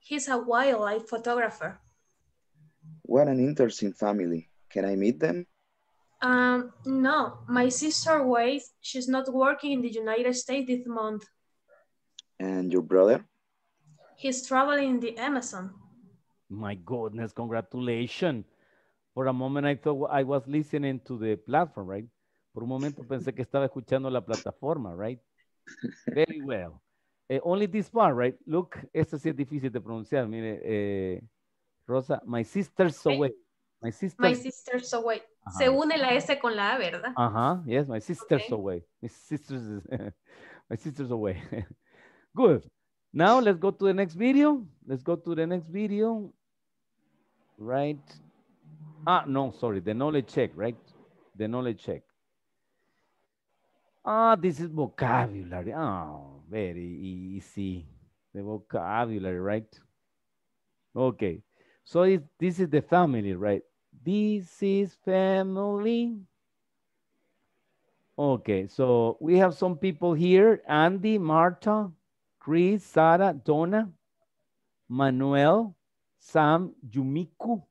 He's a wildlife photographer. What an interesting family. Can I meet them? Um, no. My sister Grace, she's not working in the United States this month. And your brother? He's traveling in the Amazon. My goodness, congratulations. Por a moment I thought I was listening to the platform, right? Por un momento pensé que estaba escuchando la plataforma, right? Very well. Eh, only this part, right? Look, esto sí es difícil de pronunciar. Mire, eh, Rosa, my sister's away. My sister's, my sister's away. Uh-huh. Se une la S con la A, ¿verdad? Ajá, uh-huh. Yes, my sister's okay. away. My sister's, my sister's away. Good. Now let's go to the next video. Let's go to the next video. Right. Ah, no, sorry. The knowledge check, right? The knowledge check. Ah, this is vocabulary. Oh, very easy. The vocabulary, right? Okay. So it, this is the family, right? This is family. Okay, so we have some people here. Andy, Marta, Chris, Sarah, Donna, Manuel, Sam, Yumiko.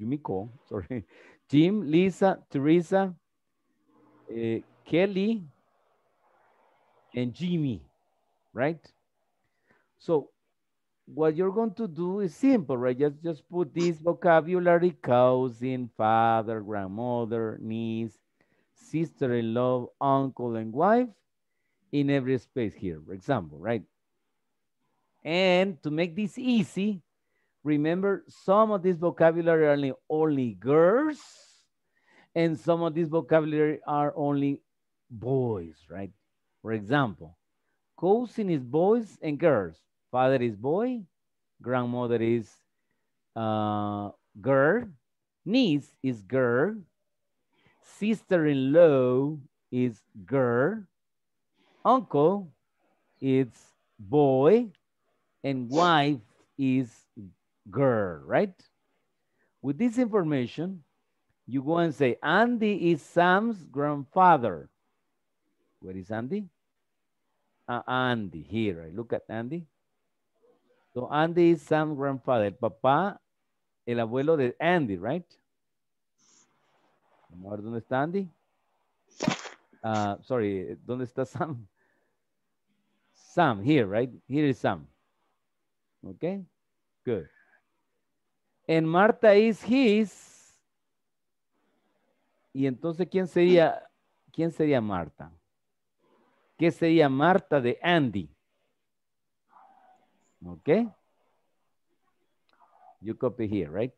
Yumiko, sorry, Jim, Lisa, Teresa, uh, Kelly, and Jimmy, right? So what you're going to do is simple, right? Just, just put this vocabulary, cousin, father, grandmother, niece, sister-in-law, uncle, and wife in every space here, for example, right? And to make this easy, remember, some of this vocabulary are only, only girls, and some of this vocabulary are only boys, right? For example, cousin is boys and girls. Father is boy, grandmother is uh, girl, niece is girl, sister-in-law is girl, uncle is boy, and wife is girl, right? With this information, you go and say, Andy is Sam's grandfather. Where is Andy? Uh, Andy, here, right? Look at Andy. So Andy is Sam's grandfather. El papá, el abuelo de Andy, right? Amor, ¿dónde está Andy? Uh, sorry, ¿dónde está Sam? Sam, here, right? Here is Sam. Okay, good. And Marta is his. Y entonces, ¿quién sería, quién sería Marta? ¿Qué sería Marta de Andy? Okay. You copy here, right?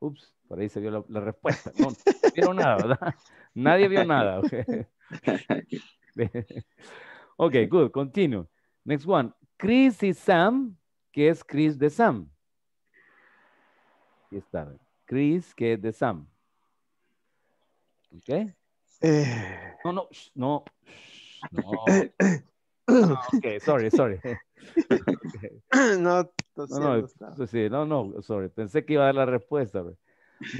Oops, por ahí se vio la, la respuesta. No, no vieron nada, ¿verdad? Nadie vio nada. Okay. Okay, good, continue. Next one. Chris is Sam, que es Chris de Sam. Aquí está. Chris, que es de Sam. Okay. Eh. No, no, sh, no, sh, no. No. Okay, sorry, sorry. Okay. No, no, no, no, no, sorry. Pensé que iba a dar la respuesta.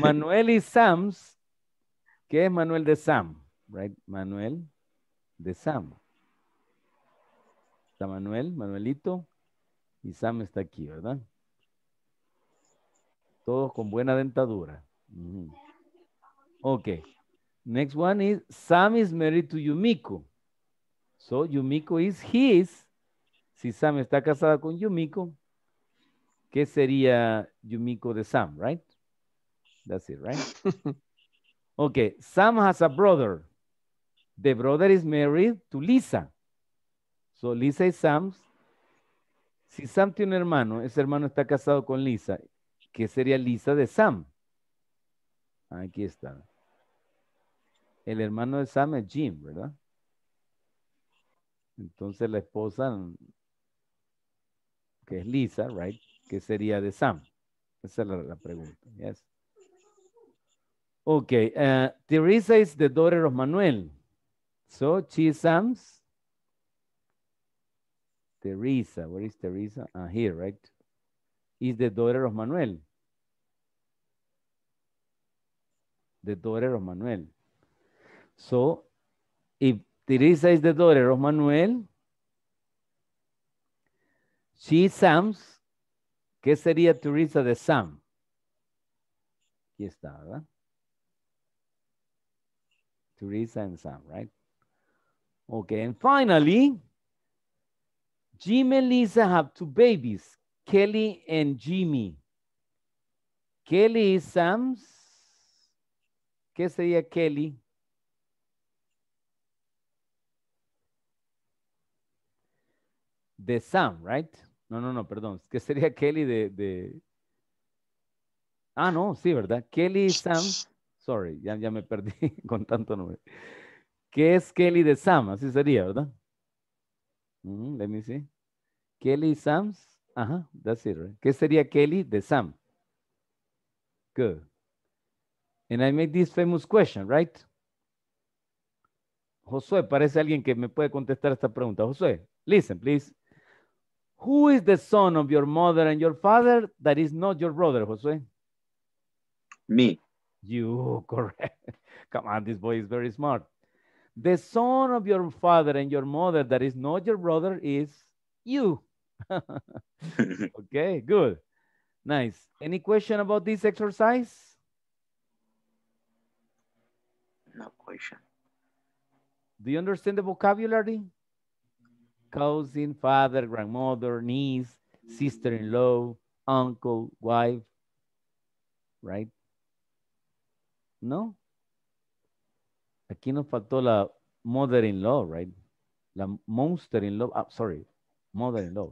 Manuel y Sam's. ¿Qué es Manuel de Sam? Right, Manuel de Sam. Está Manuel, Manuelito. Y Sam está aquí, ¿verdad? Todos con buena dentadura. Mm. Ok. Next one is, Sam is married to Yumiko. So, Yumiko is his. Si Sam está casada con Yumiko, ¿qué sería Yumiko de Sam, right? That's it, right? Okay, Sam has a brother. The brother is married to Lisa. So, Lisa is Sam's. Si Sam tiene un hermano, ese hermano está casado con Lisa, ¿qué sería Lisa de Sam? Aquí está. El hermano de Sam es Jim, ¿verdad? Entonces la esposa, que es Lisa, right? ¿Qué sería de Sam? Esa es la, la pregunta. Yes. Okay. Uh, Teresa is the daughter of Manuel. So, she is Sam's. Teresa, where is Teresa? Ah, here, right? Is the daughter of Manuel. The daughter of Manuel. So, if Teresa is the daughter of Manuel, she is Sam's. ¿Qué sería Teresa de Sam? Aquí está, ¿verdad? Teresa and Sam, right? Okay, and finally, Jim and Lisa have two babies, Kelly and Jimmy. Kelly is Sam's. ¿Qué sería Kelly? De Sam, right? No, no, no, perdón. ¿Qué sería Kelly de, de... Ah, no, sí, ¿verdad? Kelly Sam. Sorry, ya, ya me perdí con tanto nombre. ¿Qué es Kelly de Sam? Así sería, ¿verdad? Mm-hmm, let me see. Kelly Sam's. Ajá, that's it, right? ¿Qué sería Kelly de Sam? Good. And I made this famous question, right? Josué, parece alguien que me puede contestar esta pregunta. Josué, listen, please. Who is the son of your mother and your father that is not your brother, Jose? Me. You, correct. Come on, this boy is very smart. The son of your father and your mother that is not your brother is you. Okay, good. Nice. Any question about this exercise? No question. Do you understand the vocabulary? Cousin, father, grandmother, niece, sister-in-law, uncle, wife, right? No? Aquí nos faltó la mother-in-law, right? La monster-in-law, oh, sorry, mother-in-law.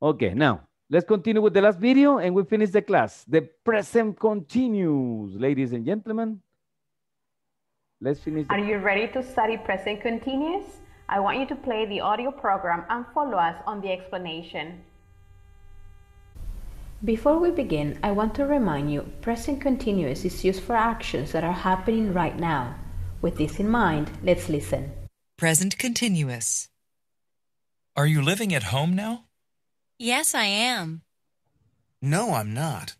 Okay, now, let's continue with the last video and we finish the class. The present continues, ladies and gentlemen. Let's finish. Are you ready to study present continuous? I want you to play the audio program and follow us on the explanation. Before we begin, I want to remind you, present continuous is used for actions that are happening right now. With this in mind, let's listen. Present continuous. Are you living at home now? Yes, I am. No, I'm not.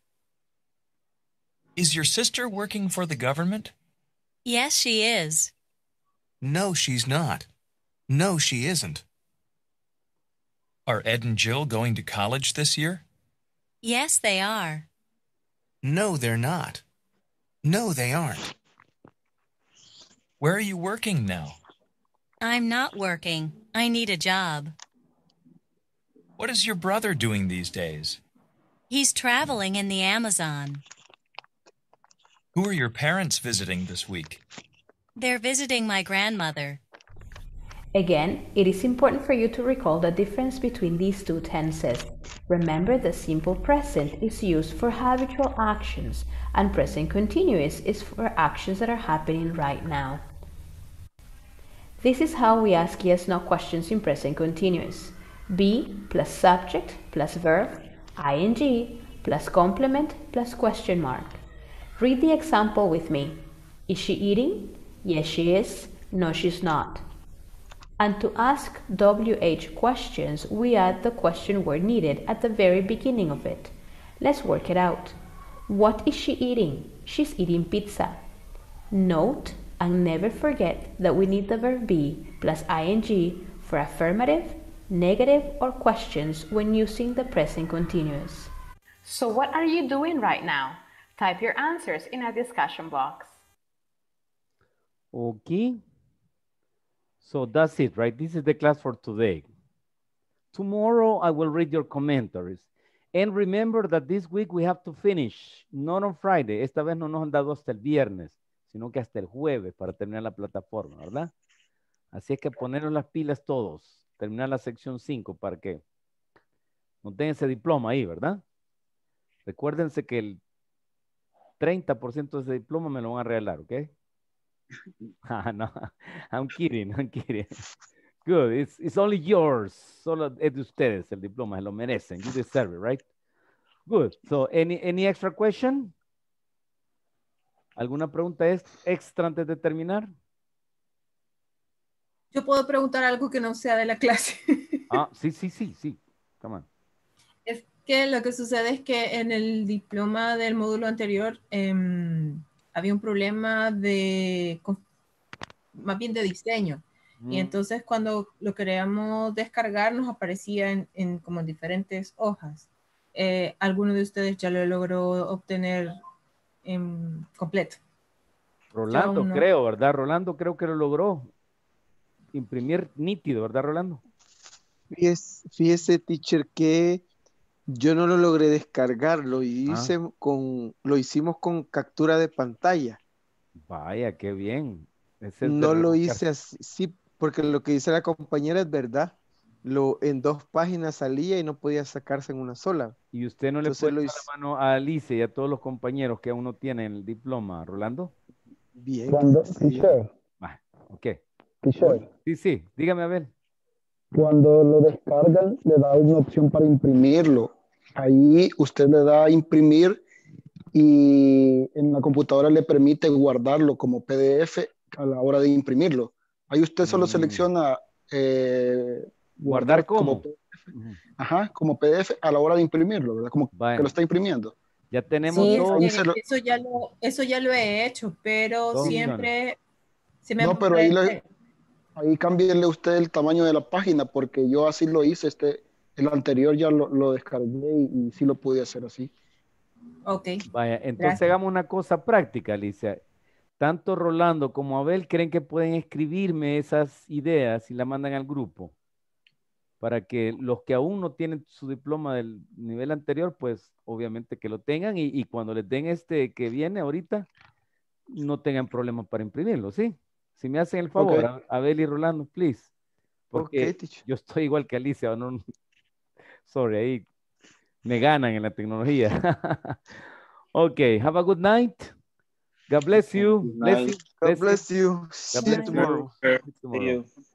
Is your sister working for the government? Yes, she is. No, she's not. No, she isn't. Are Ed and Jill going to college this year? Yes, they are. No, they're not. No, they aren't. Where are you working now? I'm not working. I need a job. What is your brother doing these days? He's traveling in the Amazon. Who are your parents visiting this week? They're visiting my grandmother. Again, it is important for you to recall the difference between these two tenses. Remember, the simple present is used for habitual actions, and present continuous is for actions that are happening right now. This is how we ask yes-no questions in present continuous. Be plus subject plus verb, ing, plus complement, plus question mark. Read the example with me. Is she eating? Yes, she is. No, she's not. And to ask W H questions, we add the question word needed at the very beginning of it. Let's work it out. What is she eating? She's eating pizza. Note and never forget that we need the verb be plus ing for affirmative, negative, or questions when using the present continuous. So what are you doing right now? Type your answers in a discussion box. Okay. So that's it, right? This is the class for today. Tomorrow I will read your commentaries. And remember that this week we have to finish, not on Friday. Esta vez no nos han dado hasta el viernes, sino que hasta el jueves para terminar la plataforma, ¿verdad? Así es que poneros las pilas todos. Terminar la sección cinco para que no tengan ese diploma ahí, ¿verdad? Recuérdense que el treinta por ciento de ese diploma me lo van a regalar, ¿ok? Ah, no, I'm kidding, I'm kidding. Good, it's, it's only yours. Solo es de ustedes el diploma, se lo merecen. You deserve it, right? Good, so any, any extra question? ¿Alguna pregunta es extra antes de terminar? Yo puedo preguntar algo que no sea de la clase. Ah, sí, sí, sí, sí. Come on. Es que lo que sucede es que en el diploma del módulo anterior eh, había un problema de, más bien de diseño. Mm. Y entonces cuando lo queríamos descargar nos aparecía en, en como diferentes hojas. Eh, ¿Alguno de ustedes ya lo logró obtener eh, completo? Rolando, no... creo, ¿verdad? Rolando creo que lo logró. Imprimir nítido, ¿verdad, Rolando? Fíjese, fíjese, teacher, que yo no lo logré descargar, lo hice ah. con, lo hicimos con captura de pantalla. Vaya, qué bien. Ese no lo hice así, sí, porque lo que dice la compañera es verdad. Lo, en dos páginas salía y no podía sacarse en una sola. ¿Y usted no Entonces, le puede dar la mano a Alice y a todos los compañeros que aún no tienen el diploma, Rolando? Bien. Rolando, sí, ah, ok. Sí, sí, dígame a ver. Cuando lo descargan, le da una opción para imprimirlo. Ahí usted le da a imprimir y en la computadora le permite guardarlo como P D F a la hora de imprimirlo. Ahí usted solo mm. selecciona eh, guardar, guardar como, como P D F. Mm. Ajá, como P D F a la hora de imprimirlo, ¿verdad? Como bueno. que lo está imprimiendo. Ya tenemos sí, dos. Eso, lo... eso, ya lo, eso ya lo he hecho, pero dos siempre... Se me no, pero ahí le... Ahí cámbienle usted el tamaño de la página porque yo así lo hice. Este, el anterior ya lo, lo descargué y, y sí lo pude hacer así. Ok. Vaya, entonces Gracias. hagamos una cosa práctica, Alicia. Tanto Rolando como Abel creen que pueden escribirme esas ideas y las mandan al grupo. Para que los que aún no tienen su diploma del nivel anterior, pues obviamente que lo tengan y, y cuando les den este que viene ahorita, no tengan problemas para imprimirlo, ¿sí? Si me hacen el favor, okay. Abel y Rolando, please. Porque okay, yo estoy igual que Alicia. No, sorry, ahí me ganan en la tecnología. Ok, have a good night. God bless you. Bless you. God bless you. God bless you. God bless you. God bless you.